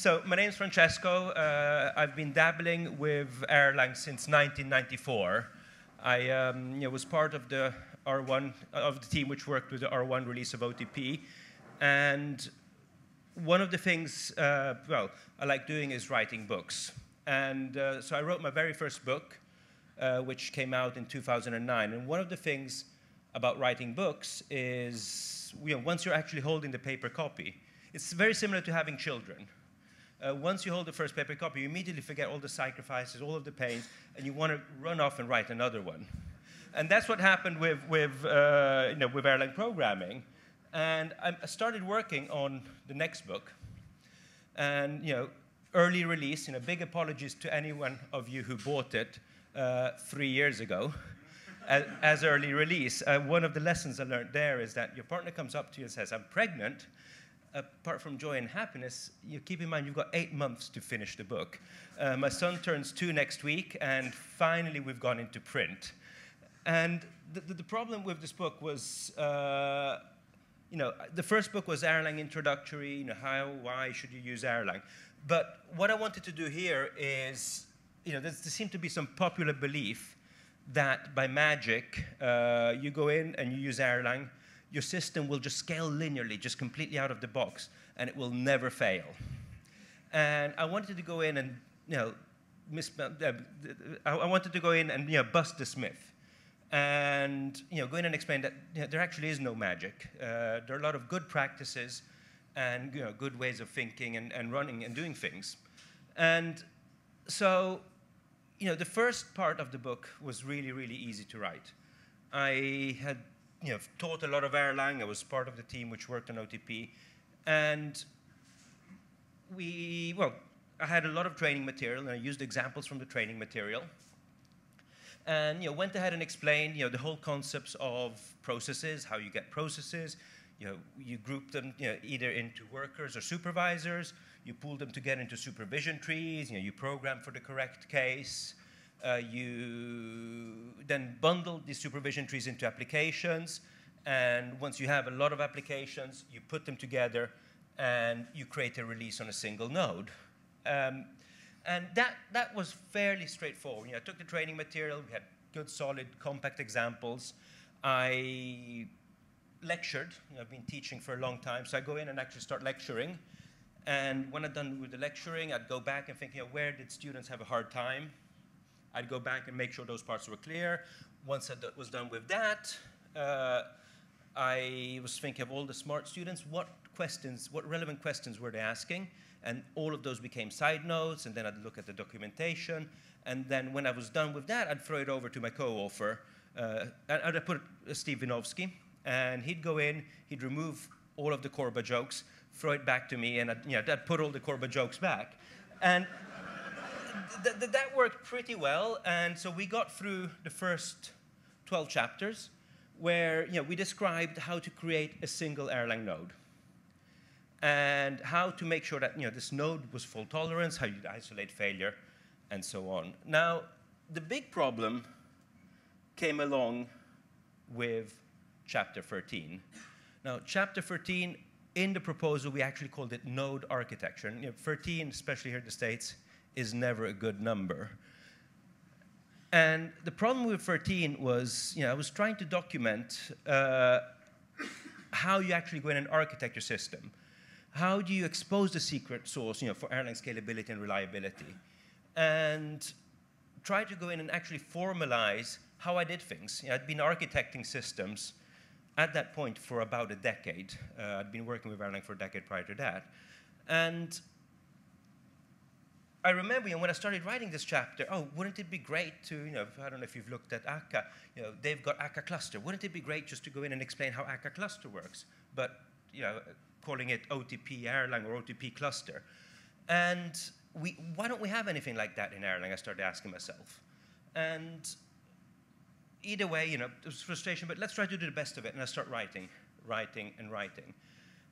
So my name's Francesco. I've been dabbling with Erlang since 1994. I was part of the R1 of the team which worked with the R1 release of OTP, and one of the things I like doing is writing books, and so I wrote my very first book, which came out in 2009. And one of the things about writing books is, once you're actually holding the paper copy, it's very similar to having children. Once you hold the first paper copy, you immediately forget all the sacrifices, all of the pains, and you want to run off and write another one. And that's what happened with Erlang programming. And I started working on the next book. And early release. Big apologies to anyone of you who bought it 3 years ago as early release. One of the lessons I learned there is that your partner comes up to you and says, "I'm pregnant." Apart from joy and happiness, you keep in mind you've got 8 months to finish the book. My son turns 2 next week, and finally we've gone into print. And the problem with this book was, the first book was Erlang introductory, why should you use Erlang? But what I wanted to do here is, there seemed to be some popular belief that by magic, you go in and you use Erlang, your system will just scale linearly, just completely out of the box, and it will never fail. And I wanted to go in and, bust this myth, and go in and explain that there actually is no magic. There are a lot of good practices and good ways of thinking and running and doing things. And so, the first part of the book was really, really easy to write. I had taught a lot of Erlang. I was part of the team which worked on OTP. And I had a lot of training material, and I used examples from the training material. And went ahead and explained the whole concepts of processes, how you get processes. You group them either into workers or supervisors. You pool them together into supervision trees. You program for the correct case. You then bundle these supervision trees into applications, and once you have a lot of applications, you put them together and you create a release on a single node. And that was fairly straightforward. I took the training material, we had good, solid, compact examples. I lectured. I've been teaching for a long time, so I go in and actually start lecturing. And when I'm done with the lecturing, I'd go back and think, where did students have a hard time? I'd go back and make sure those parts were clear. Once I was done with that, I was thinking of all the smart students. What relevant questions were they asking? And all of those became side notes, and then I'd look at the documentation. And then when I was done with that, I'd throw it over to my co-author. I'd put Steve Vinovsky, and he'd go in, he'd remove all of the CORBA jokes, throw it back to me, and I'd put all the CORBA jokes back. And that worked pretty well, and so we got through the first 12 chapters where we described how to create a single Erlang node and how to make sure that this node was fault tolerance, how you'd isolate failure, and so on. Now, the big problem came along with chapter 13. Now, chapter 13, in the proposal, we actually called it node architecture. And, 13, especially here in the States, is never a good number. And the problem with 13 was, I was trying to document how you actually go in and architect your system. How do you expose the secret sauce, for Erlang scalability and reliability? And try to go in and actually formalize how I did things. I'd been architecting systems at that point for about a decade. I'd been working with Erlang for a decade prior to that. And I remember when I started writing this chapter, wouldn't it be great to, I don't know if you've looked at Akka, they've got Akka cluster. Wouldn't it be great just to go in and explain how Akka cluster works? But, calling it OTP Erlang or OTP cluster. And why don't we have anything like that in Erlang? I started asking myself. And either way, it was frustration, but let's try to do the best of it. And I start writing.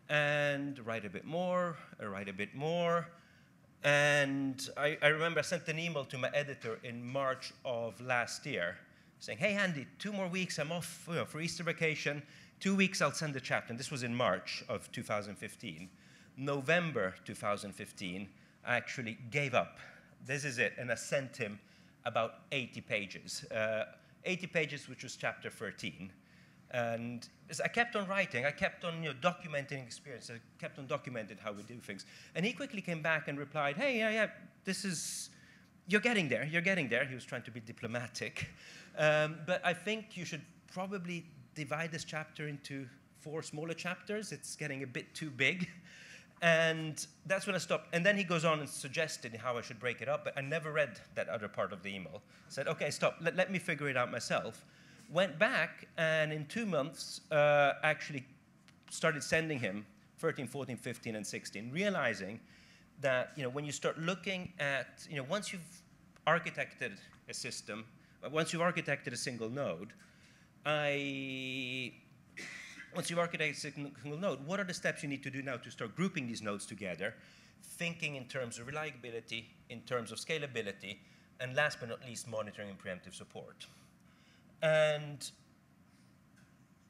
And write a bit more. And I remember I sent an email to my editor in March of last year saying, "Hey, Andy, 2 more weeks. I'm off for Easter vacation. 2 weeks, I'll send the chapter." And this was in March of 2015. November 2015, I actually gave up. This is it, and I sent him about 80 pages. 80 pages, which was chapter 13. And I kept on writing, I kept on documenting experience, I kept on documenting how we do things. And he quickly came back and replied, hey, yeah, this is, you're getting there, you're getting there. He was trying to be diplomatic. But I think you should probably divide this chapter into 4 smaller chapters. It's getting a bit too big. And that's when I stopped. And then he goes on and suggested how I should break it up, but I never read that other part of the email. I said, okay, stop, let me figure it out myself. Went back, and in 2 months, actually started sending him 13, 14, 15, and 16, realizing that when you start looking at, once you've architected a system, once you've architected a single node, once you've architected a single node, what are the steps you need to do now to start grouping these nodes together, thinking in terms of reliability, in terms of scalability, and last but not least, monitoring and preemptive support. And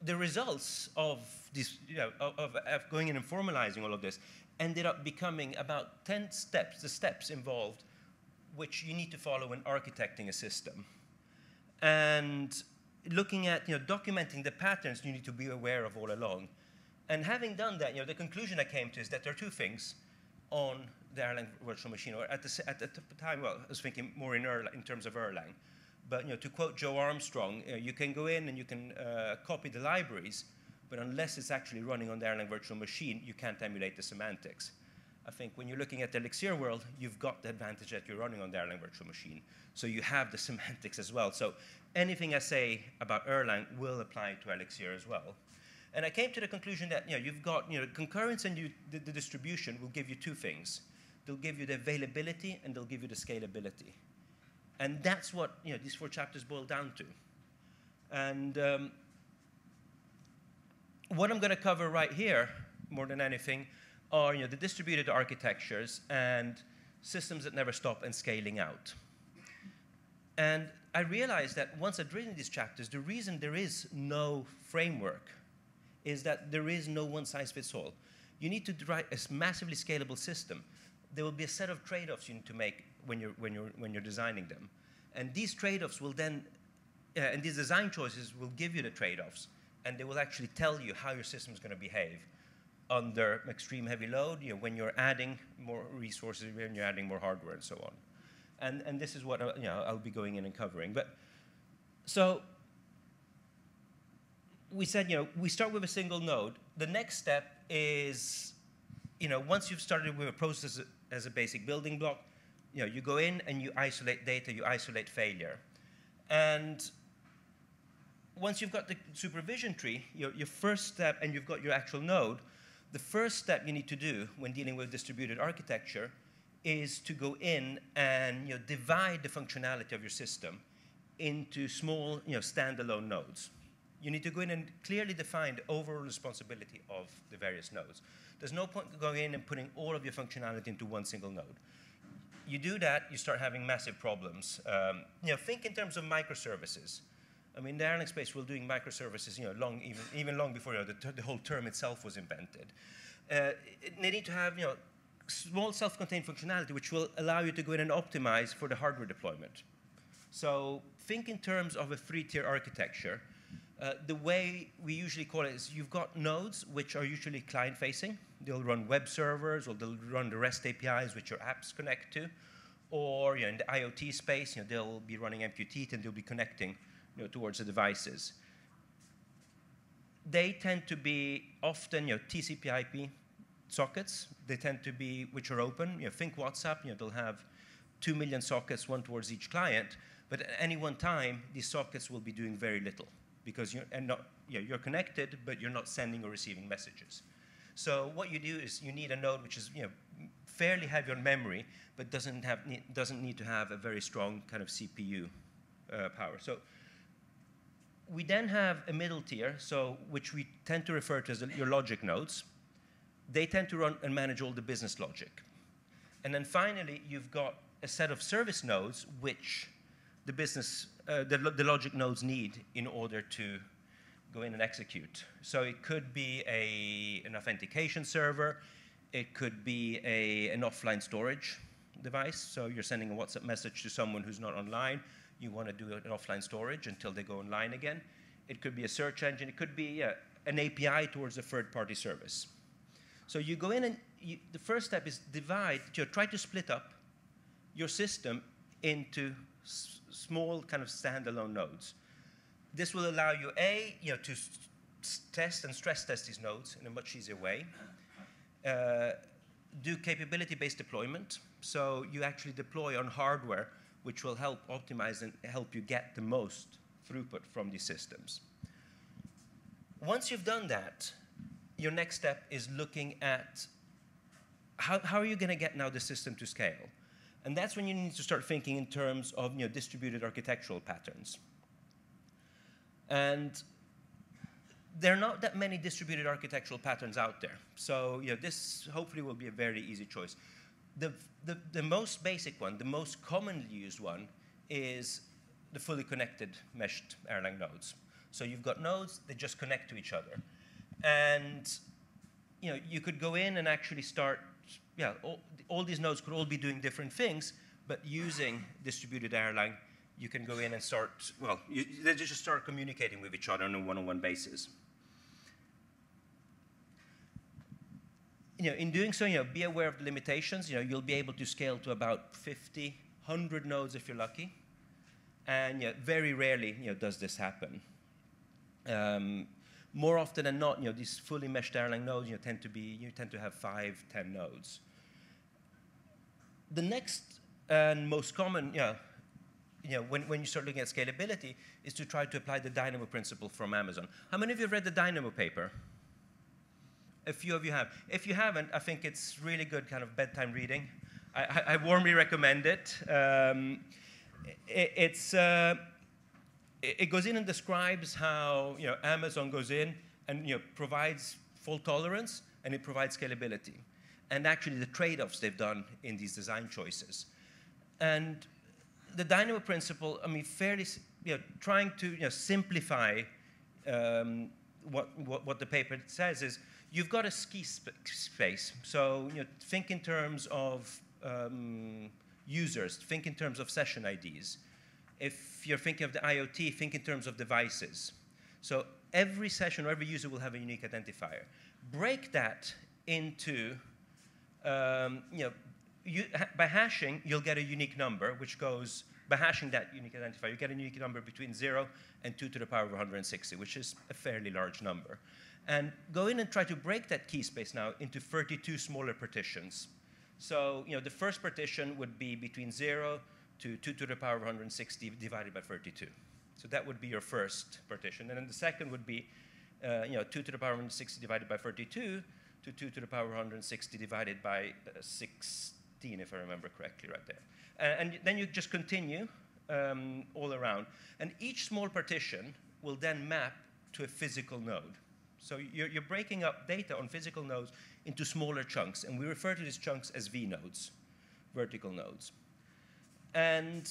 the results of this, of going in and formalizing all of this ended up becoming about 10 steps, the steps involved, which you need to follow when architecting a system. And looking at, documenting the patterns you need to be aware of all along. And having done that, the conclusion I came to is that there are 2 things on the Erlang virtual machine, or at the time, well, I was thinking more in Erlang, in terms of Erlang. But to quote Joe Armstrong, you can go in and you can copy the libraries, but unless it's actually running on the Erlang virtual machine, you can't emulate the semantics. I think when you're looking at the Elixir world, you've got the advantage that you're running on the Erlang virtual machine. So you have the semantics as well. So anything I say about Erlang will apply to Elixir as well. And I came to the conclusion that you've got concurrence and the distribution will give you 2 things. They'll give you the availability and they'll give you the scalability. And that's what these 4 chapters boil down to. And what I'm going to cover right here, more than anything, are the distributed architectures and systems that never stop and scaling out. And I realized that once I'd written these chapters, the reason there is no framework is that there is no one-size-fits-all. You need to write a massively scalable system. There will be a set of trade-offs you need to make when you're designing them. And these trade-offs will then, and these design choices will give you the trade-offs, and they will actually tell you how your system is going to behave under extreme heavy load, when you're adding more resources, when you're adding more hardware, and so on. And this is what I'll be going in and covering. But so we said, we start with a single node. The next step is, once you've started with a process as a basic building block, you go in and you isolate data, you isolate failure. And once you've got the supervision tree, your first step, and you've got your actual node, the first step you need to do when dealing with distributed architecture is to go in and divide the functionality of your system into small standalone nodes. You need to go in and clearly define the overall responsibility of the various nodes. There's no point going in and putting all of your functionality into one single node. You do that, you start having massive problems. Think in terms of microservices. I mean, the Erlang space was doing microservices, even long before the whole term itself was invented. They need to have, small self-contained functionality, which will allow you to go in and optimize for the hardware deployment. So think in terms of a 3-tier architecture. The way we usually call it is you've got nodes which are usually client-facing. They'll run web servers, or they'll run the REST APIs which your apps connect to. Or in the IoT space, they'll be running MQTT and they'll be connecting towards the devices. They tend to be often TCP/IP sockets. They tend to be which are open. Think WhatsApp. They'll have 2 million sockets, one towards each client. But at any one time, these sockets will be doing very little, because you're connected, but you're not sending or receiving messages. So what you do is you need a node which is fairly heavy on memory, but doesn't need to have a very strong kind of CPU power. So we then have a middle tier, which we tend to refer to as your logic nodes. They tend to run and manage all the business logic. And then finally, you've got a set of service nodes which the business the logic nodes need in order to go in and execute. So it could be an authentication server, It could be an offline storage device. So you're sending a WhatsApp message to someone who's not online. You want to do an offline storage until they go online again. It could be a search engine. It could be an API towards a third-party service. So you go in and the first step is divide, to try to split up your system into small kind of standalone nodes. This will allow you, to test and stress test these nodes in a much easier way. Do capability-based deployment. So you actually deploy on hardware, which will help optimize and help you get the most throughput from these systems. Once you've done that, your next step is looking at how are you going to get now the system to scale? And that's when you need to start thinking in terms of distributed architectural patterns. And there are not that many distributed architectural patterns out there. So this hopefully will be a very easy choice. The most basic one, the most commonly used one, is the fully connected meshed Erlang nodes. So you've got nodes that just connect to each other. And you could go in and actually start, all these nodes could all be doing different things, but using distributed Erlang, you can go in and start, they just start communicating with each other on a one-on-one basis. In doing so, be aware of the limitations. You'll be able to scale to about 50, 100 nodes if you're lucky. And very rarely does this happen. More often than not, these fully meshed Erlang nodes tend to have 5, 10 nodes. The next and most common, when you start looking at scalability, is to try to apply the Dynamo principle from Amazon. How many of you have read the Dynamo paper? A few of you have. If you haven't, I think it's really good kind of bedtime reading. I warmly recommend it. It goes in and describes how Amazon goes in and provides fault tolerance, and it provides scalability, and actually the trade-offs they've done in these design choices. And the Dynamo principle, I mean, fairly trying to simplify what the paper says is you've got a ski space. So think in terms of users, think in terms of session IDs. If you're thinking of the IoT, think in terms of devices. So every session or every user will have a unique identifier. Break that into, by hashing, you'll get a unique number, which goes, by hashing that unique identifier, you get a unique number between 0 and 2 to the power of 160, which is a fairly large number. And go in and try to break that key space now into 32 smaller partitions. So the first partition would be between 0 to 2 to the power of 160 divided by 32. So that would be your first partition. And then the second would be 2 to the power of 160 divided by 32 to 2 to the power of 160 divided by 16, if I remember correctly right there. And then you just continue all around. And each small partition will then map to a physical node. So you're breaking up data on physical nodes into smaller chunks. And we refer to these chunks as V nodes, vertical nodes. And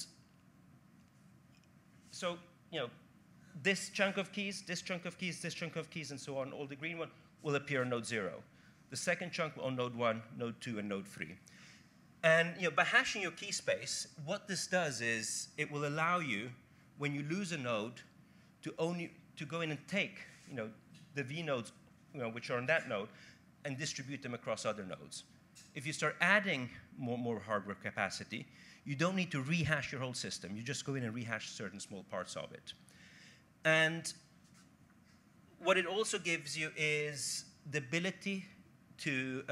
so, this chunk of keys, this chunk of keys, this chunk of keys, and so on, all the green one will appear on node 0. The second chunk on node 1, node 2, and node 3. And by hashing your key space, what this does is it will allow you, when you lose a node, to go in and take the V nodes which are on that node and distribute them across other nodes. If you start adding more hardware capacity, you don't need to rehash your whole system. You just go in and rehash certain small parts of it. And what it also gives you is the ability to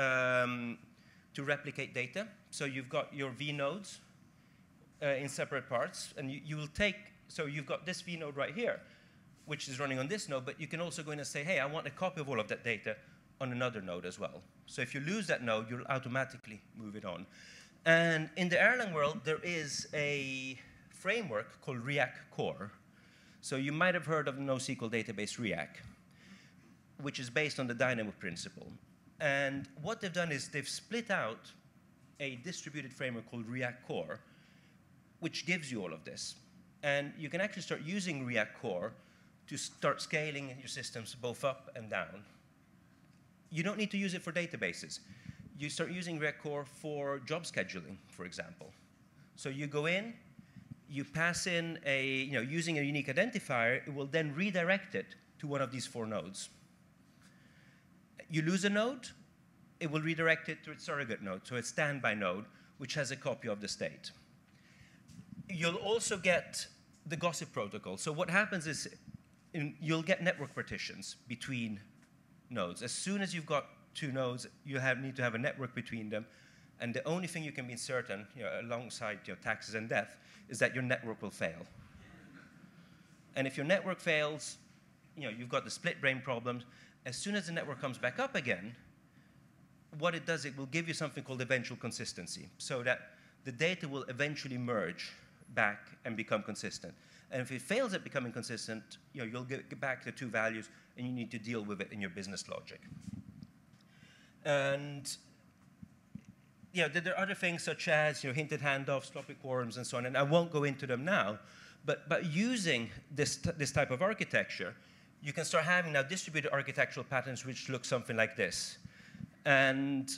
replicate data. So you've got your V nodes in separate parts. And you will take, so you've got this V node right here, which is running on this node. But you can also go in and say, hey, I want a copy of all of that data on another node as well. So if you lose that node, you'll automatically move it on. And in the Erlang world, there is a framework called Riak Core. So you might have heard of NoSQL database Riak, which is based on the Dynamo principle. And what they've done is they've split out a distributed framework called Riak Core, which gives you all of this. And you can actually start using Riak Core to start scaling your systems both up and down. You don't need to use it for databases. you start using Riak Core for job scheduling, for example. So you go in, you pass in a, using a unique identifier, it will then redirect it to one of these four nodes. You lose a node, it will redirect it to its surrogate node, so its standby node, which has a copy of the state. You'll also get the gossip protocol. So what happens is you'll get network partitions between nodes. As soon as you've got two nodes, you need to have a network between them. And the only thing you can be certain, alongside taxes and death, is that your network will fail. And if your network fails, you've got the split brain problems. As soon as the network comes back up again, what it does, it will give you something called eventual consistency, so that the data will eventually merge back and become consistent. And if it fails at becoming consistent, you'll get back the two values, and you need to deal with it in your business logic. And there are other things such as hinted handoffs, sloppy quorums, and so on. And I won't go into them now. But using this type of architecture, you can start having now distributed architectural patterns which look something like this. And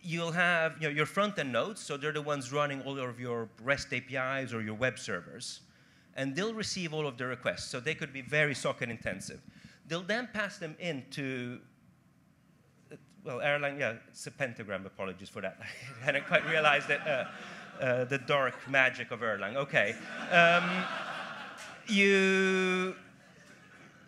you'll have your front-end nodes, so they're the ones running all of your REST APIs or your web servers. And they'll receive all of the requests. So they could be very socket-intensive. They'll then pass them into, well, Erlang, yeah, it's a pentagram. Apologies for that. I hadn't quite realized that, the dark magic of Erlang. OK.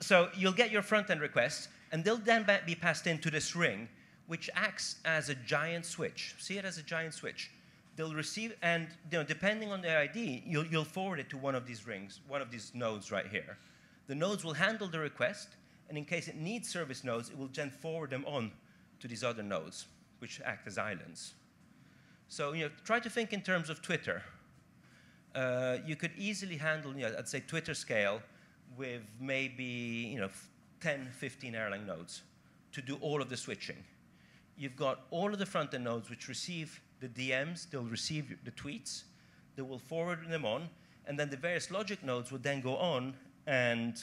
So you'll get your front-end requests, and they'll then be passed into this ring, which acts as a giant switch. See it as a giant switch. They'll receive, and depending on their ID, you'll forward it to one of these rings, one of these nodes right here. The nodes will handle the request, and in case it needs service nodes, it will then forward them on to these other nodes, which act as islands. So try to think in terms of Twitter. You could easily handle, I'd say, Twitter scale with maybe 10, 15 Erlang nodes to do all of the switching. You've got all of the front-end nodes which receive the DMs. They'll receive the tweets. They will forward them on. And then the various logic nodes will then go on and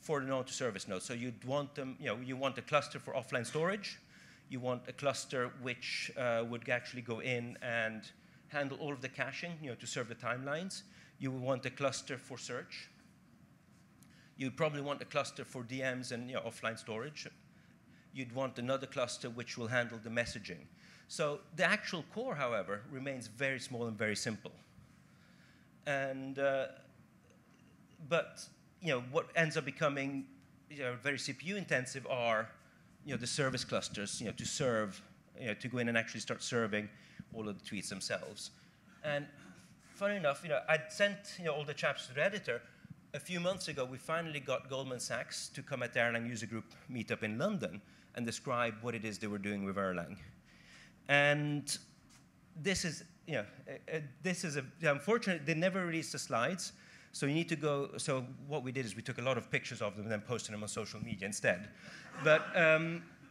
forward them on to service nodes. So you'd want them, you want a cluster for offline storage. You want a cluster which would actually go in and handle all of the caching to serve the timelines. You would want a cluster for search. You probably want a cluster for DMs and offline storage. You'd want another cluster which will handle the messaging. So the actual core, however, remains very small and very simple. And what ends up becoming very CPU intensive are the service clusters to serve to go in and actually start serving all of the tweets themselves. And funny enough, I'd sent all the chaps to the editor. A few months ago, we finally got Goldman Sachs to come at the Erlang user group meetup in London and describe what it is they were doing with Erlang. And this is, unfortunately, they never released the slides. So you need to go, so what we did is we took a lot of pictures of them and then posted them on social media instead. But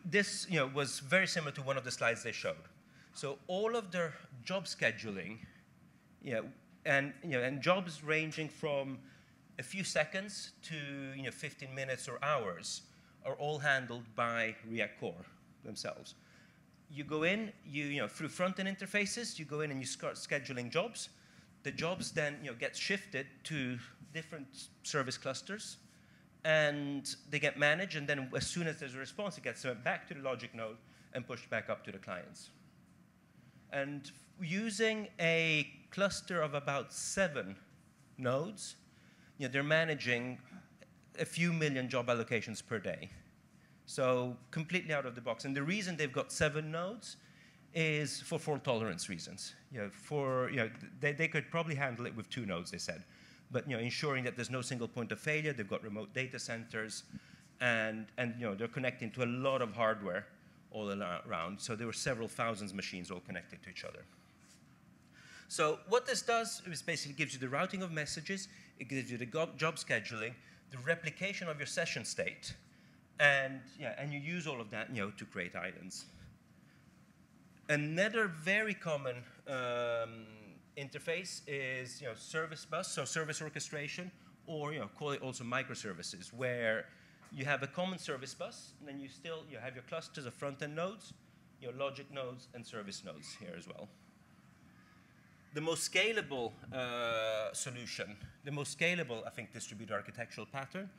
this was very similar to one of the slides they showed. So all of their job scheduling, and jobs ranging from a few seconds to 15 minutes or hours, are all handled by Riak Core themselves. You go in, through front-end interfaces, you go in and you start scheduling jobs. The jobs then get shifted to different service clusters, and they get managed. And then as soon as there's a response, it gets sent back to the logic node and pushed back up to the clients. And using a cluster of about 7 nodes, they're managing a few million job allocations per day. So completely out of the box. And the reason they've got 7 nodes is for fault tolerance reasons. They could probably handle it with 2 nodes, they said. But ensuring that there's no single point of failure, they've got remote data centers, and they're connecting to a lot of hardware all around. So there were several thousand machines all connected to each other. So what this does is basically gives you the routing of messages. It gives you the job scheduling, the replication of your session state, and you use all of that to create islands. Another very common interface is service bus, so service orchestration, or call it also microservices, where you have a common service bus, and then you have your clusters of front-end nodes, your logic nodes and service nodes here as well. The most scalable solution, the most scalable, I think, distributed architectural pattern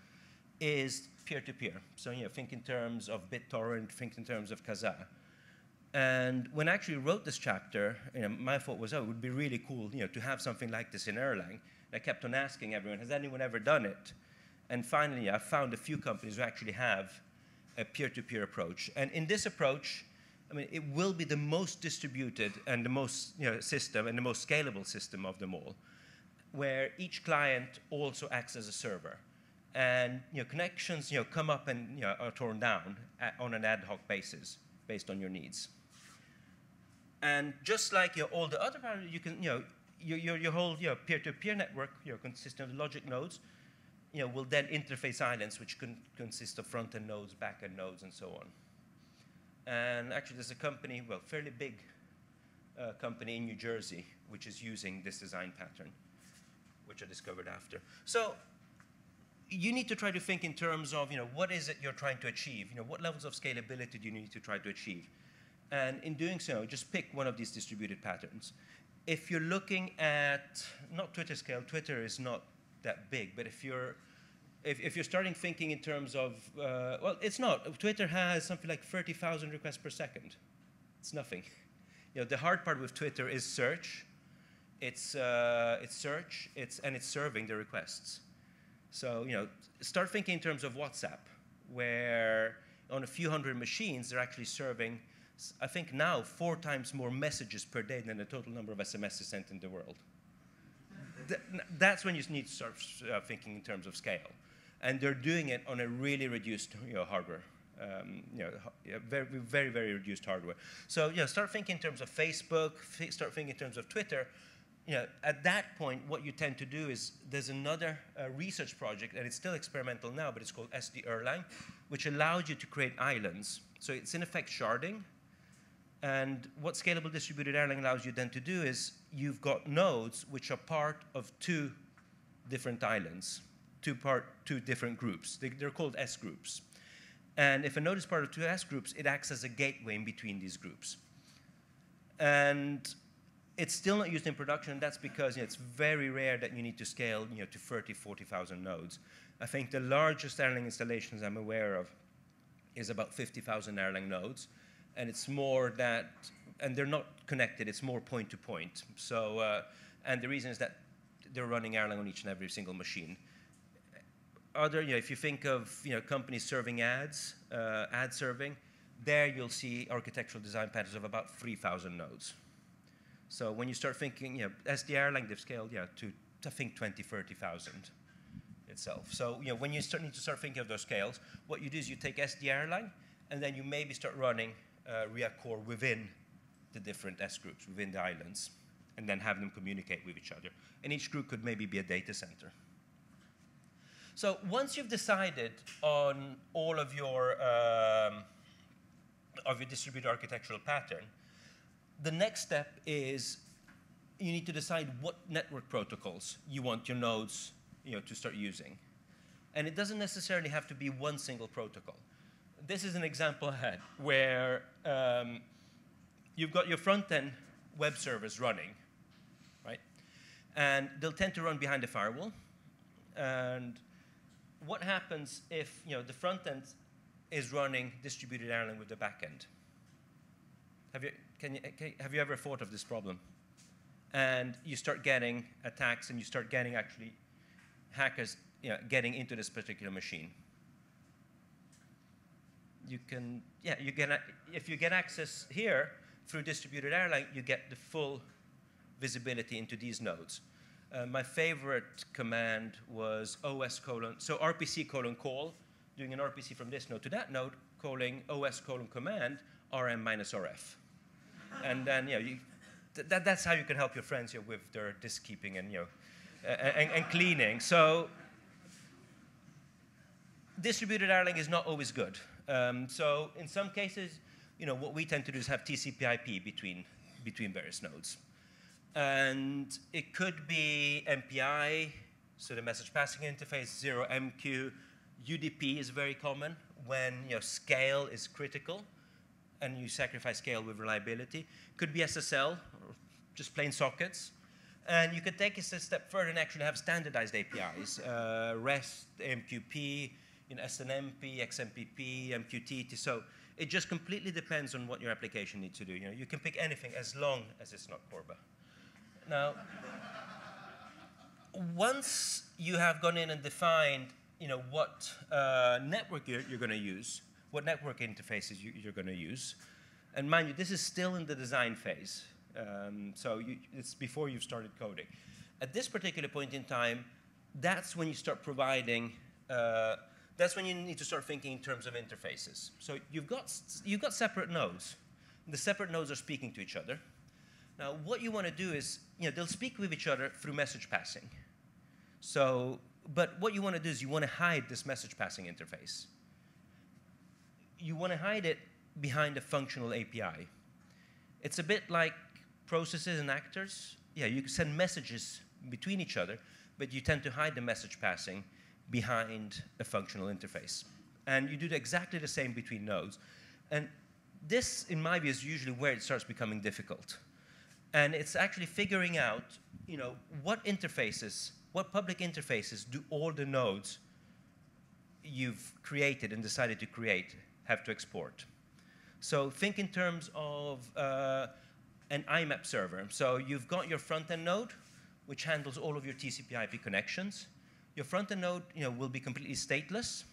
is peer-to-peer. So, you know, think in terms of BitTorrent, think in terms of Kazaa. And when I actually wrote this chapter, you know, my thought was, oh, it would be really cool, you know, to have something like this in Erlang. And I kept on asking everyone, has anyone ever done it? And finally, I found a few companies who actually have a peer-to-peer approach. And in this approach, I mean, it will be the most distributed and the most, you know, system and the most scalable system of them all, where each client also acts as a server. And, you know, connections, you know, come up and, you know, are torn down on an ad hoc basis based on your needs. And just like, you know, all the other parameters, you can, you know, your whole, you know, peer-to-peer network, you know, consisting of logic nodes, you know, will then interface islands, which can consist of front-end nodes, back-end nodes, and so on. And actually, there's a company, well, fairly big company in New Jersey, which is using this design pattern, which I discovered after. So you need to try to think in terms of, you know, what is it you're trying to achieve? You know, what levels of scalability do you need to try to achieve? And in doing so, just pick one of these distributed patterns. If you're looking at, not Twitter scale, Twitter is not that big, but if you're starting thinking in terms of, well, it's not. Twitter has something like 30,000 requests per second. It's nothing. You know, the hard part with Twitter is search. It's serving the requests. So, you know, start thinking in terms of WhatsApp, where on a few hundred machines, they're actually serving, I think now, 4 times more messages per day than the total number of SMSs sent in the world. That's when you need to start thinking in terms of scale. And they're doing it on a really reduced, you know, hardware, you know, very, very reduced hardware. So, you know, start thinking in terms of Facebook, start thinking in terms of Twitter. You know, at that point, what you tend to do is there's another research project, and it's still experimental now, but it's called SD Erlang, which allows you to create islands. So it's in effect sharding. And what Scalable Distributed Erlang allows you then to do is you've got nodes which are part of 2 different islands, two different groups. They're called S groups. And if a node is part of 2 S groups, it acts as a gateway in between these groups. And it's still not used in production. That's because, you know, it's very rare that you need to scale, you know, to 30, 40,000 nodes. I think the largest Erlang installations I'm aware of is about 50,000 Erlang nodes. And it's more that, and they're not connected, it's more point to point. So, and the reason is that they're running Erlang on each and every single machine. Other, you know, if you think of, you know, companies serving ads, ad serving, there you'll see architectural design patterns of about 3,000 nodes. So when you start thinking, you know, SD Erlang, they've scaled, yeah, to, I think, 20, 30,000 itself. So, you know, when you need to start thinking of those scales, what you do is you take SD Erlang, and then you maybe start running Riak Core within the different S groups, within the islands, and then have them communicate with each other. And each group could maybe be a data center. So once you've decided on all of your distributed architectural pattern, the next step is you need to decide what network protocols you want your nodes, you know, to start using. And it doesn't necessarily have to be one single protocol. This is an example I had where you've got your front-end web servers running, right? And they'll tend to run behind the firewall. And what happens if, you know, the front-end is running distributed Erlang with the back-end? Have you ever thought of this problem? And you start getting attacks, and you start getting actually hackers, you know, getting into this particular machine. You can, yeah, you get, if you get access here through distributed Erlang, you get the full visibility into these nodes. My favorite command was RPC colon call, doing an RPC from this node to that node, calling OS colon command RM minus RF. And then, you know, that's how you can help your friends, you know, with their disk keeping and, you know, and cleaning. So distributed Erlang is not always good. So in some cases, you know, what we tend to do is have TCP/IP between various nodes. And it could be MPI, so the message passing interface, ZeroMQ. UDP is very common when, you know, scale is critical. and you sacrifice scale with reliability. Could be SSL, or just plain sockets. And you could take it a step further and actually have standardized APIs, REST, AMQP, SNMP, XMPP, MQTT. So it just completely depends on what your application needs to do. You know, you can pick anything as long as it's not CORBA. Now, once you have gone in and defined, what network you're going to use, what network interfaces you're going to use, and mind you, this is still in the design phase. So it's before you've started coding. At this particular point in time, that's when you start providing, that's when you need to start thinking in terms of interfaces. So you've got separate nodes. The separate nodes are speaking to each other. Now, what you want to do is, they'll speak with each other through message passing. So, but what you want to do is you want to hide this message passing interface. You want to hide it behind a functional API. It's a bit like processes and actors. Yeah, you can send messages between each other, but you tend to hide the message passing behind a functional interface. And you do exactly the same between nodes. And this, in my view, is usually where it starts becoming difficult. And it's actually figuring out, what interfaces, what public interfaces do all the nodes you've created and decided to create have to export. So think in terms of an IMAP server. So you've got your front-end node, which handles all of your TCP/IP connections. Your front-end node will be completely stateless,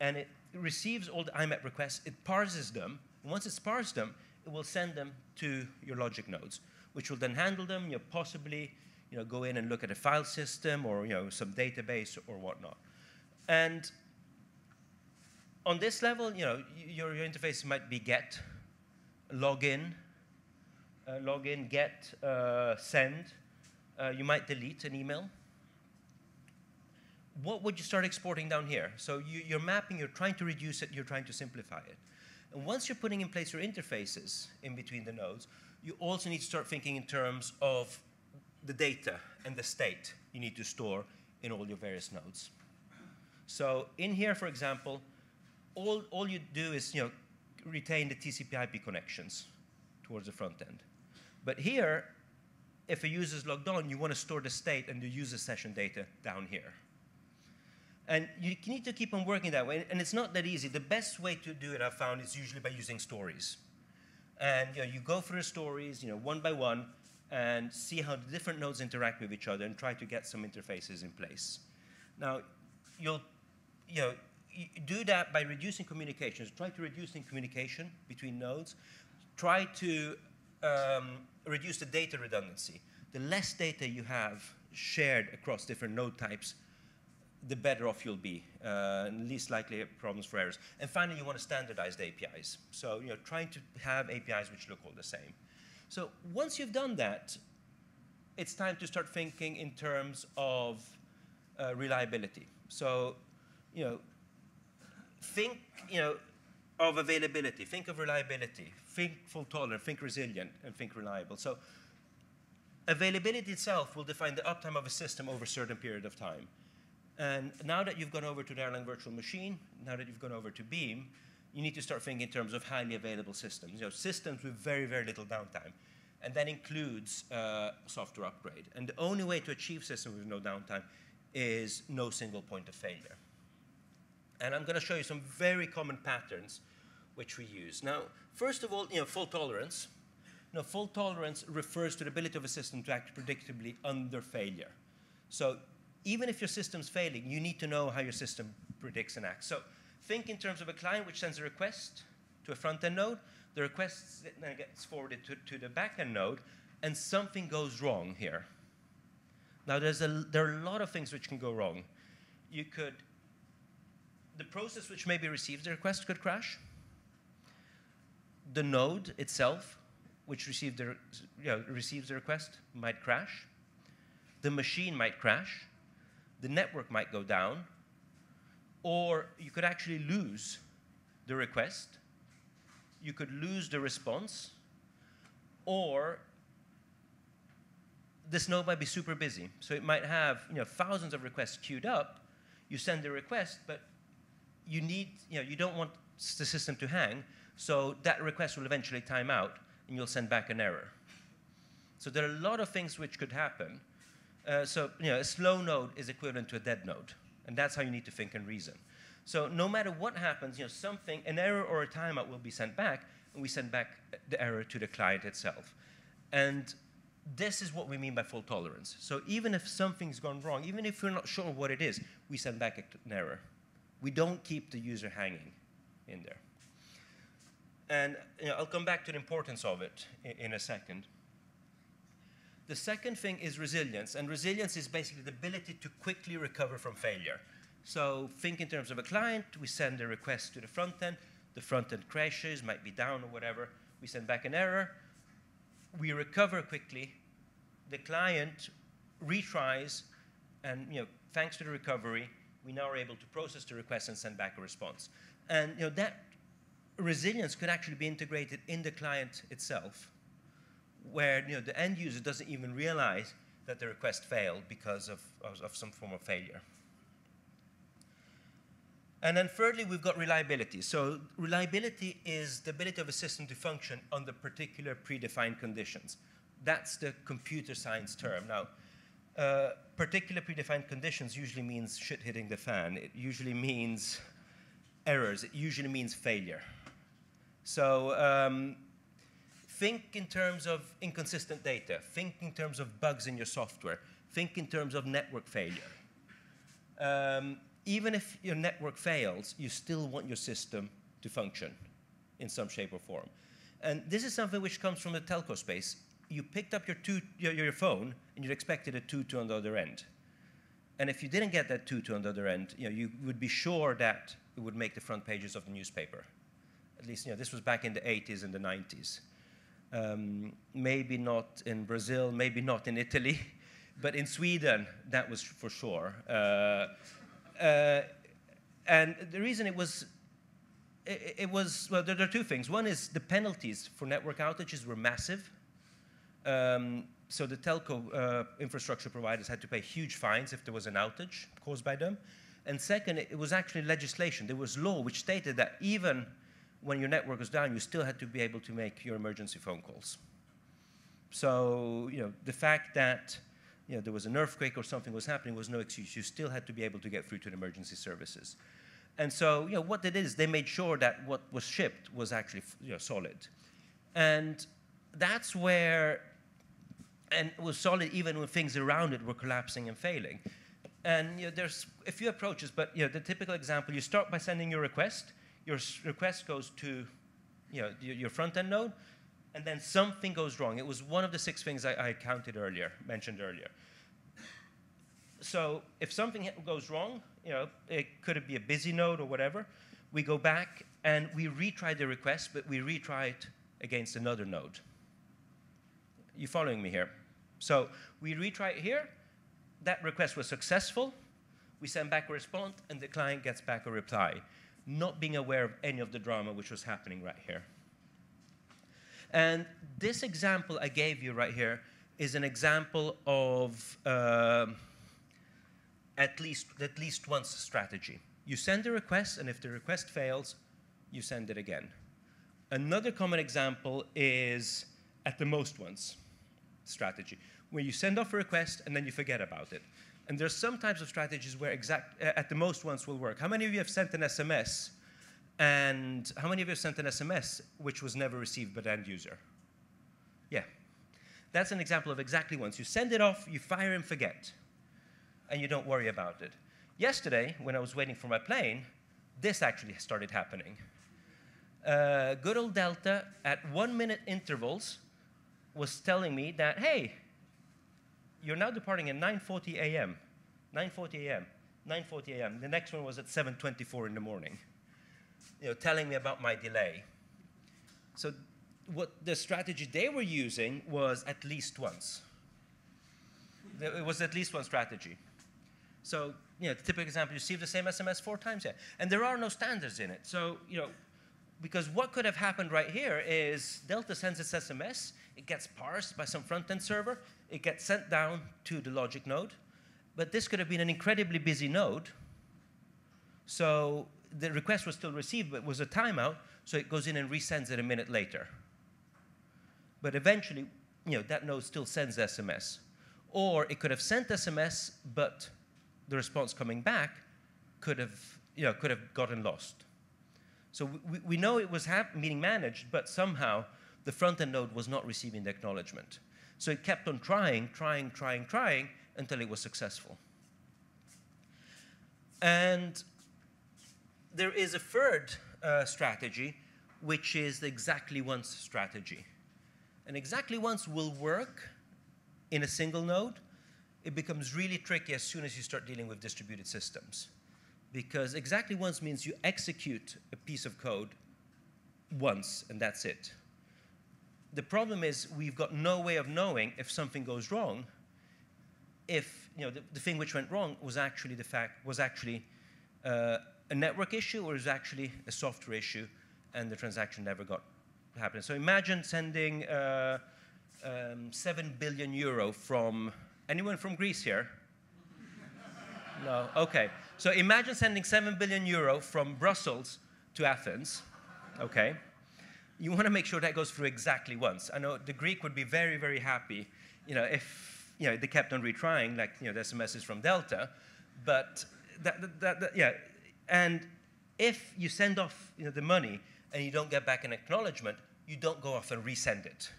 and it receives all the IMAP requests. It parses them. And once it's parsed them, it will send them to your logic nodes, which will then handle them. You'll possibly go in and look at a file system or some database or whatnot. And on this level, your interface might be get, login, get, send. You might delete an email. What would you start exporting down here? So you're mapping, you're trying to reduce it, you're trying to simplify it. And once you're putting in place your interfaces in between the nodes, you also need to start thinking in terms of the data and the state you need to store in all your various nodes. So in here, for example, all you do is retain the TCP/IP connections towards the front end. But here, if a user is logged on, you want to store the state and the user session data down here. And you need to keep on working that way. And it's not that easy. The best way to do it, I've found, is usually by using stories. And you go through the stories one by one and see how the different nodes interact with each other and try to get some interfaces in place. Now, you do that by reducing communications. Try to reduce communication between nodes. Try to reduce the data redundancy. The less data you have shared across different node types, the better off you'll be, and least likely problems for errors. And finally, you want to standardize the APIs. So trying to have APIs which look all the same. So once you've done that, it's time to start thinking in terms of reliability. So think of availability, think of reliability, think fault tolerant, think resilient, and think reliable. So availability itself will define the uptime of a system over a certain period of time. And now that you've gone over to the Erlang virtual machine, now that you've gone over to Beam, you need to start thinking in terms of highly available systems, systems with very, very little downtime. And that includes software upgrade. And the only way to achieve systems with no downtime is no single point of failure. And I'm going to show you some very common patterns which we use. Now, first of all, fault tolerance. Now, fault tolerance refers to the ability of a system to act predictably under failure. So even if your system's failing, you need to know how your system predicts and acts. So think in terms of a client which sends a request to a front-end node. The request then gets forwarded to the back-end node, and something goes wrong here. Now, there are a lot of things which can go wrong. The process which maybe receives the request could crash. The node itself, which receives the request, might crash. The machine might crash. The network might go down. Or you could actually lose the request. You could lose the response. Or this node might be super busy. So it might have thousands of requests queued up. You send the request, but you don't want the system to hang, So that request will eventually time out, and you'll send back an error. So there are a lot of things which could happen. So a slow node is equivalent to a dead node, and that's how you need to think and reason. So no matter what happens, something, an error or a timeout will be sent back, and we send back the error to the client itself. And this is what we mean by fault tolerance. So even if something's gone wrong, even if we're not sure what it is, we send back an error. We don't keep the user hanging in there. And I'll come back to the importance of it in a second. The second thing is resilience. And resilience is basically the ability to quickly recover from failure. So think in terms of a client. We send a request to the front end. The front end crashes, might be down or whatever. We send back an error. We recover quickly. The client retries. And thanks to the recovery, we now are able to process the request and send back a response. And that resilience could actually be integrated in the client itself, where the end user doesn't even realize that the request failed because of some form of failure. And then thirdly, we've got reliability. So reliability is the ability of a system to function under particular predefined conditions. That's the computer science term. Now, particular predefined conditions usually means shit hitting the fan. It usually means errors. It usually means failure. So think in terms of inconsistent data. Think in terms of bugs in your software. Think in terms of network failure. Even if your network fails, you still want your system to function in some shape or form. And this is something which comes from the telco space. You picked up your phone, and you expected a tutu on the other end. And if you didn't get that tutu on the other end, you would be sure that it would make the front pages of the newspaper. At least this was back in the 80s and the 90s. Maybe not in Brazil, maybe not in Italy. But in Sweden, that was for sure. And the reason well, there are two things. One is the penalties for network outages were massive. So the telco infrastructure providers had to pay huge fines if there was an outage caused by them. And second, it was actually legislation. There was law which stated that even when your network was down, you still had to be able to make your emergency phone calls. So the fact that there was an earthquake or something was happening was no excuse. You still had to be able to get through to the emergency services. And so what they did is they made sure that what was shipped was actually solid. And that's where, and it was solid even when things around it were collapsing and failing. And there's a few approaches, but the typical example, you start by sending your request. Your request goes to your front-end node. And then something goes wrong. It was one of the 6 things I counted earlier, mentioned earlier. So if something goes wrong, it could be a busy node or whatever. We go back and we retry the request, but we retry it against another node. You following me here? So we retry it here. That request was successful. We send back a response, and the client gets back a reply, not being aware of any of the drama which was happening right here. And this example I gave you right here is an example of at least once strategy. You send a request, and if the request fails, you send it again. Another common example is at the most once strategy, where you send off a request, and then you forget about it. And there's some types of strategies where at the most once will work. How many of you have sent an SMS? And how many of you have sent an SMS which was never received by the end user? Yeah. That's an example of exactly once. You send it off, you fire and forget, and you don't worry about it. Yesterday, when I was waiting for my plane, this actually started happening. Good old Delta, at 1-minute intervals, was telling me that, hey, you're now departing at 9:40 a.m., 9:40 a.m., 9:40 a.m. The next one was at 7:24 in the morning. Telling me about my delay. So what the strategy they were using was at least once. It was at least one strategy. So the typical example, you receive the same SMS 4 times here. And there are no standards in it. So because what could have happened right here is Delta sends its SMS. It gets parsed by some front-end server. It gets sent down to the logic node. But this could have been an incredibly busy node. So the request was still received, but it was a timeout, so it goes in and resends it a minute later. But eventually, you know, that node still sends SMS. Or it could have sent SMS, but the response coming back could have gotten lost. So we know it was being managed, but somehow the front-end node was not receiving the acknowledgement. So it kept on trying until it was successful. And there is a third strategy, which is the exactly once strategy. And exactly once will work in a single node. It becomes really tricky as soon as you start dealing with distributed systems. Because exactly once means you execute a piece of code once, and that's it. The problem is we've got no way of knowing if something goes wrong, if the thing which went wrong was actually a network issue or is actually a software issue, and the transaction never got to happen. So imagine sending 7 billion euro from anyone from Greece here? No, okay. So imagine sending 7 billion euro from Brussels to Athens, okay? You want to make sure that goes through exactly once. I know the Greek would be very, very happy, if they kept on retrying, like the SMS is from Delta, but yeah. And if you send off the money and you don't get back an acknowledgement, you don't go off and resend it.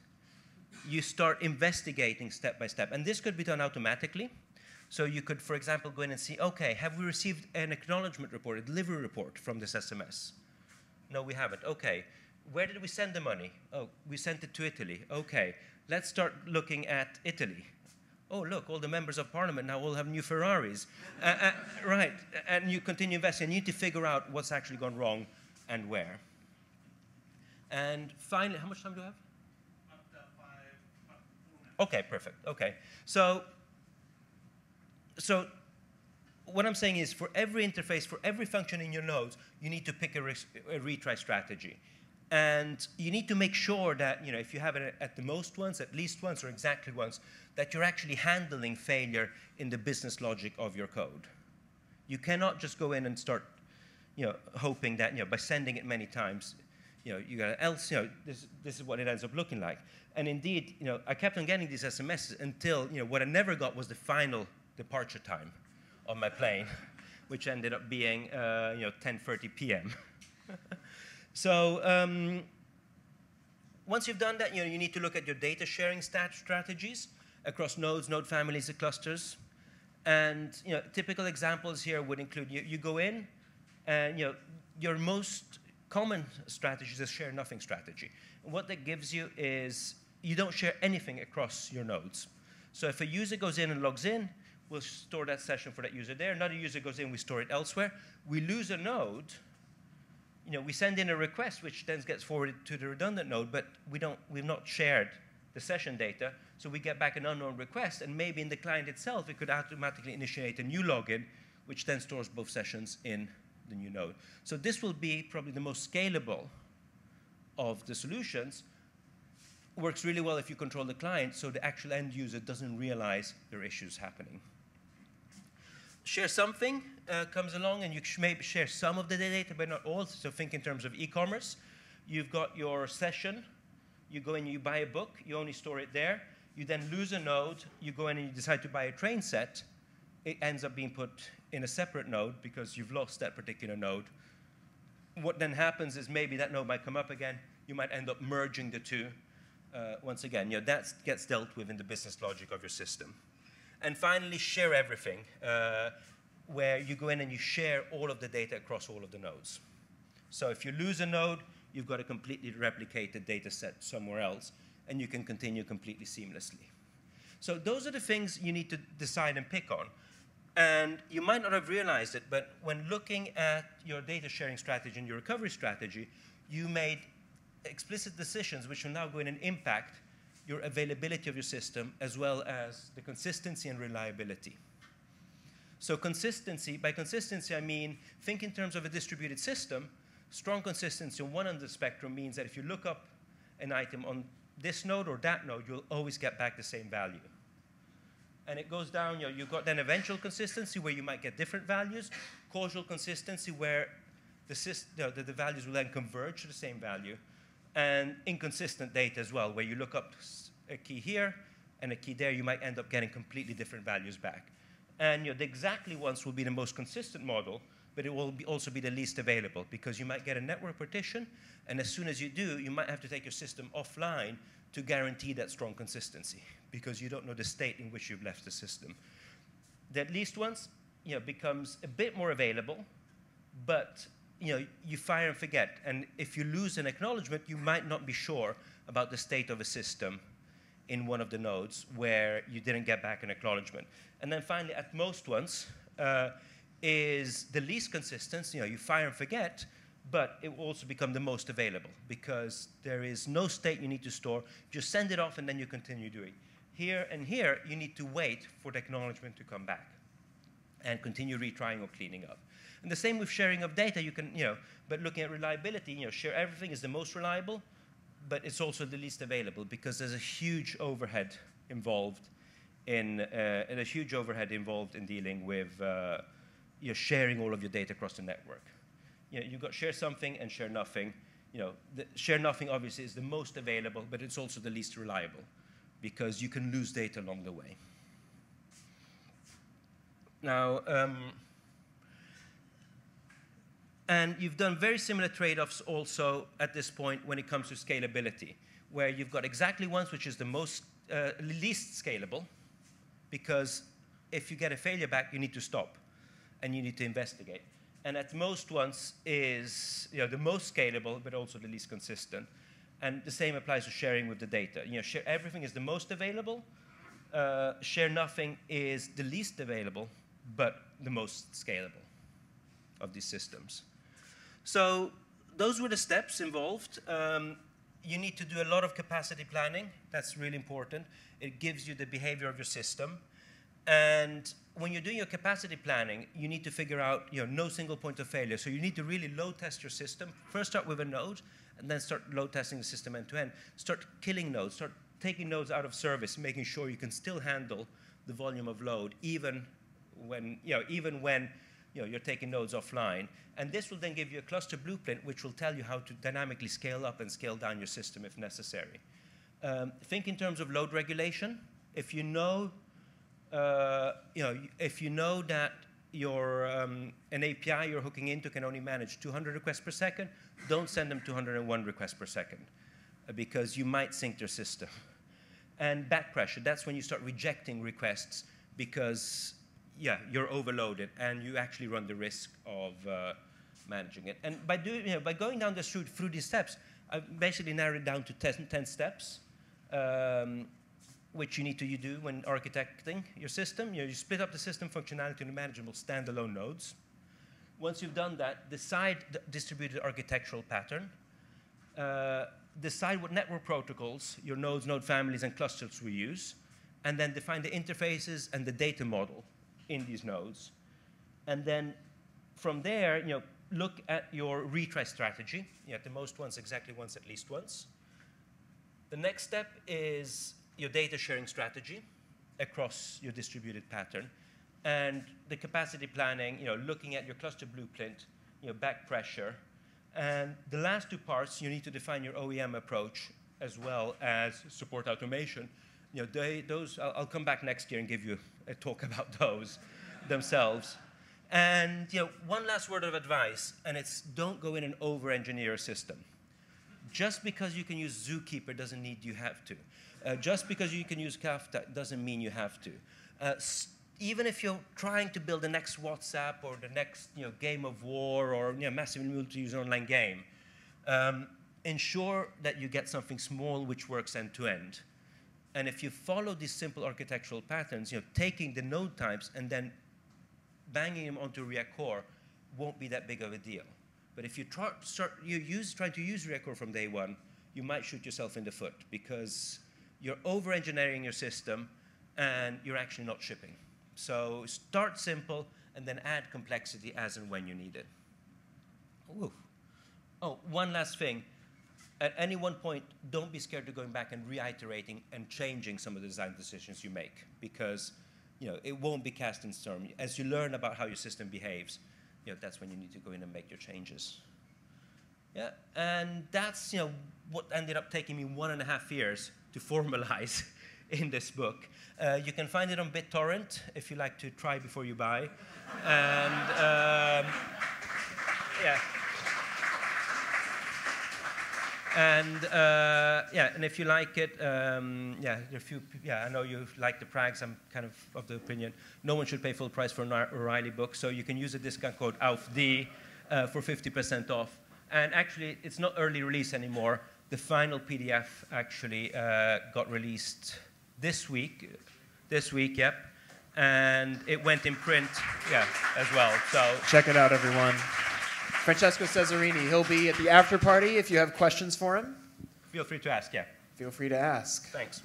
You start investigating step by step, and this could be done automatically. So you could, for example, go in and see, okay, have we received an acknowledgement report, a delivery report from this SMS? No, we haven't. Okay, where did we send the money? Oh, we sent it to Italy. Okay, let's start looking at Italy. Oh, look, all the members of parliament now all have new Ferraris. Right, and you continue investing. You need to figure out what's actually gone wrong and where. And finally, how much time do you have? Okay, perfect. Okay, So what I'm saying is for every interface, for every function in your nodes, you need to pick a retry strategy. And you need to make sure that if you have it at the most once, at least once, or exactly once, that you're actually handling failure in the business logic of your code. You cannot just go in and start hoping that by sending it many times, you got else, this is what it ends up looking like. And indeed, I kept on getting these SMSs until what I never got was the final departure time on my plane, which ended up being 10:30 p.m. So once you've done that, you need to look at your data sharing strategies across nodes, node families, and clusters. And typical examples here would include you go in, and your most common strategy is a share nothing strategy. And what that gives you is you don't share anything across your nodes. So if a user goes in and logs in, we'll store that session for that user there. Another user goes in, we store it elsewhere. We lose a node. We send in a request, which then gets forwarded to the redundant node, but we've not shared the session data, so we get back an unknown request, and maybe in the client itself, it could automatically initiate a new login, which then stores both sessions in the new node. So this will be probably the most scalable of the solutions. Works really well if you control the client, so the actual end user doesn't realize there are issues happening. Share something comes along, and you maybe share some of the data, but not all. So think in terms of e-commerce. You've got your session. You go in, you buy a book. You only store it there. You then lose a node. You go in and you decide to buy a train set. It ends up being put in a separate node because you've lost that particular node. What then happens is maybe that node might come up again. You might end up merging the two. Once again, that gets dealt with in the business logic of your system. And finally, share everything, where you go in and you share all of the data across all of the nodes. So if you lose a node, you've got a completely replicated data set somewhere else, and you can continue completely seamlessly. So those are the things you need to decide and pick on. And you might not have realized it, but when looking at your data sharing strategy and your recovery strategy, you made explicit decisions which will now go in and impact your availability of your system, as well as the consistency and reliability. So consistency, by consistency, I mean, think in terms of a distributed system. Strong consistency on one end of the spectrum means that if you look up an item on this node or that node, you'll always get back the same value. And it goes down, you've got then eventual consistency, where you might get different values, causal consistency, where the values will then converge to the same value, and inconsistent data as well, where you look up a key here and a key there, you might end up getting completely different values back. And the exactly ones will be the most consistent model, but it will be also be the least available, because you might get a network partition, and as soon as you do, you might have to take your system offline to guarantee that strong consistency, because you don't know the state in which you've left the system. The least ones becomes a bit more available, but you fire and forget, and if you lose an acknowledgement, you might not be sure about the state of a system in one of the nodes where you didn't get back an acknowledgement. And then finally, at most ones, is the least consistent. You fire and forget, but it will also become the most available, because there is no state you need to store. Just send it off, and then you continue doing. Here and here, you need to wait for the acknowledgement to come back and continue retrying or cleaning up. And the same with sharing of data. You can, but looking at reliability, share everything is the most reliable, but it's also the least available, because there's a huge overhead involved in dealing with you're sharing all of your data across the network. You've got share something and share nothing. Share nothing obviously is the most available, but it's also the least reliable, because you can lose data along the way. Now, and you've done very similar trade-offs also at this point when it comes to scalability, where you've got exactly ones, which is the most least scalable, because if you get a failure back, you need to stop and you need to investigate. And at most ones is the most scalable, but also the least consistent. And the same applies to sharing with the data. Share everything is the most available. Share nothing is the least available, but the most scalable of these systems. So those were the steps involved. You need to do a lot of capacity planning. That's really important. It gives you the behavior of your system. And when you're doing your capacity planning, you need to figure out no single point of failure. So you need to really load test your system. First start with a node, and then start load testing the system end to end. Start killing nodes. Start taking nodes out of service, making sure you can still handle the volume of load, even when you're taking nodes offline. And this will then give you a cluster blueprint, which will tell you how to dynamically scale up and scale down your system if necessary. Think in terms of load regulation. If you know if you know that your an API you're hooking into can only manage 200 requests per second, don't send them 201 requests per second, because you might sink your system. And back pressure, that's when you start rejecting requests, because you're overloaded and you actually run the risk of managing it. And by doing, by going down this route through these steps, I've basically narrowed down to 10 steps. Which you need to do when architecting your system. You split up the system functionality into manageable standalone nodes. Once you've done that, decide the distributed architectural pattern. Decide what network protocols your nodes, node families, and clusters will use. And then define the interfaces and the data model in these nodes. And then from there, look at your retry strategy. At the most ones, exactly ones, at least ones. The next step is your data sharing strategy across your distributed pattern, and the capacity planning, looking at your cluster blueprint, back pressure. And the last two parts, you need to define your OEM approach as well as support automation. I'll come back next year and give you a talk about those themselves. And one last word of advice, and it's don't go in and over-engineer a system. Just because you can use Zookeeper doesn't mean you have to. Just because you can use Kafka doesn't mean you have to. Even if you're trying to build the next WhatsApp or the next game of war or massive multi-user online game, ensure that you get something small which works end-to-end. And if you follow these simple architectural patterns, taking the node types and then banging them onto Riak Core won't be that big of a deal. But if you try to use Riak Core from day one, you might shoot yourself in the foot, because you're over-engineering your system, and you're actually not shipping. So start simple, and then add complexity as and when you need it. Ooh. Oh, one last thing. At any one point, don't be scared of going back and reiterating and changing some of the design decisions you make, because it won't be cast in stone. As you learn about how your system behaves, that's when you need to go in and make your changes. Yeah, and that's what ended up taking me 1.5 years to formalize in this book. You can find it on BitTorrent if you like to try before you buy. And yeah. And yeah, and if you like it, yeah, I know you like the prags. I'm kind of the opinion no one should pay full price for an O'Reilly book, so you can use a discount code AUFD for 50% off. And actually, it's not early release anymore. The final PDF actually got released this week. This week, yep. And it went in print, yeah, as well. So check it out, everyone. Francesco Cesarini, he'll be at the after party if you have questions for him. Feel free to ask, yeah. Feel free to ask. Thanks.